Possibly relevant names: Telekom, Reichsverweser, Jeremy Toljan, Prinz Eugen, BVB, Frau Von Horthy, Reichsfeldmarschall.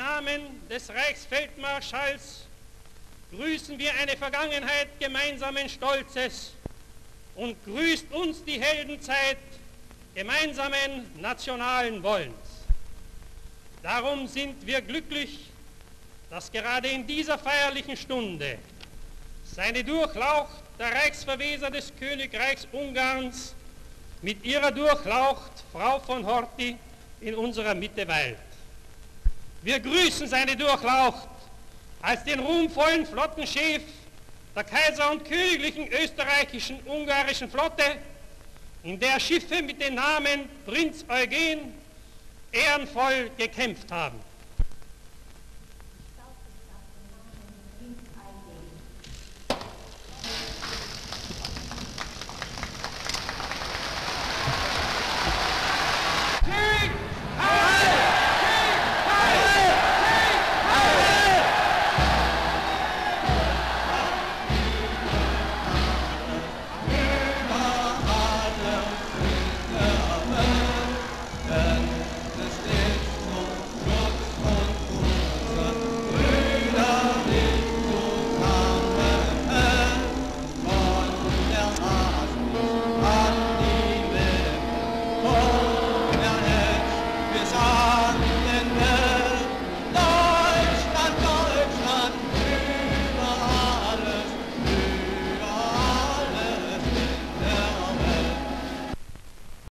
Namen des Reichsfeldmarschalls grüßen wir eine Vergangenheit gemeinsamen Stolzes und grüßt uns die Heldenzeit gemeinsamen nationalen Wollens. Darum sind wir glücklich, dass gerade in dieser feierlichen Stunde seine Durchlaucht der Reichsverweser des Königreichs Ungarns mit ihrer Durchlaucht Frau von Horthy in unserer Mitte weilt. Wir grüßen seine Durchlaucht als den ruhmvollen Flottenchef der Kaiser- und Königlichen Österreichischen Ungarischen Flotte, in der Schiffe mit den Namen Prinz Eugen ehrenvoll gekämpft haben.